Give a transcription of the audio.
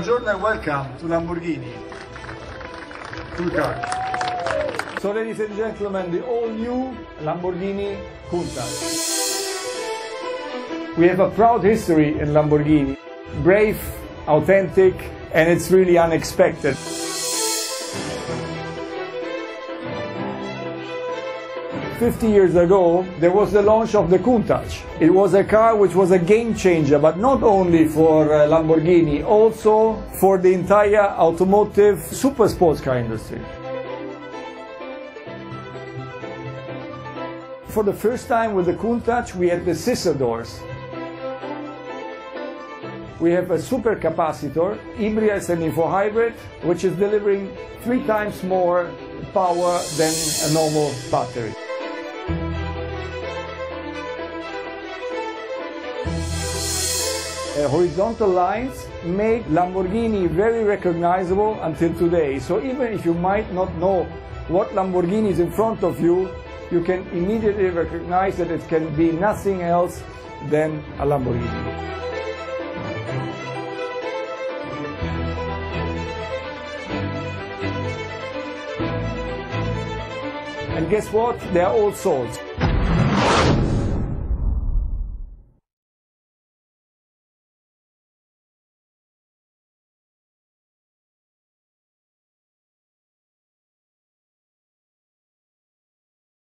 Buongiorno and welcome to Lamborghini, Countach. So ladies and gentlemen, the all-new Lamborghini Countach. We have a proud history in Lamborghini. Brave, authentic, and it's really unexpected. $50 years ago, there was the launch of the Countach. It was a car which was a game changer, but not only for Lamborghini, also for the entire automotive super sports car industry. For the first time with the Countach, we had the scissor doors. We have a super capacitor, Ibria SL4 hybrid, which is delivering 3 times more power than a normal battery. Horizontal lines made Lamborghini very recognizable until today. So even if you might not know what Lamborghini is in front of you, you can immediately recognize that it can be nothing else than a Lamborghini. And guess what? They are all sold.